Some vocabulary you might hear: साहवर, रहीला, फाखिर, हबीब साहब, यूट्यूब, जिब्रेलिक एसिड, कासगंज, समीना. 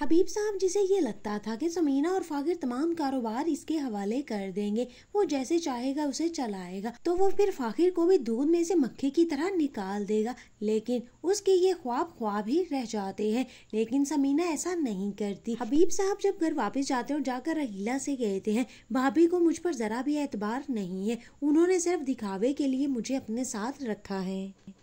हबीब साहब जिसे ये लगता था कि समीना और फाखिर तमाम कारोबार इसके हवाले कर देंगे, वो जैसे चाहेगा उसे चलाएगा, तो वो फिर फाखिर को भी दूध में से मक्खी की तरह निकाल देगा, लेकिन उसके ये ख्वाब ख्वाब ही रह जाते हैं। लेकिन समीना ऐसा नहीं करती। हबीब साहब जब घर वापस जाते और जाकर रहीला से कहते हैं, भाभी को मुझ पर जरा भी एतबार नहीं है, उन्होंने सिर्फ दिखावे के लिए मुझे अपने साथ रखा है।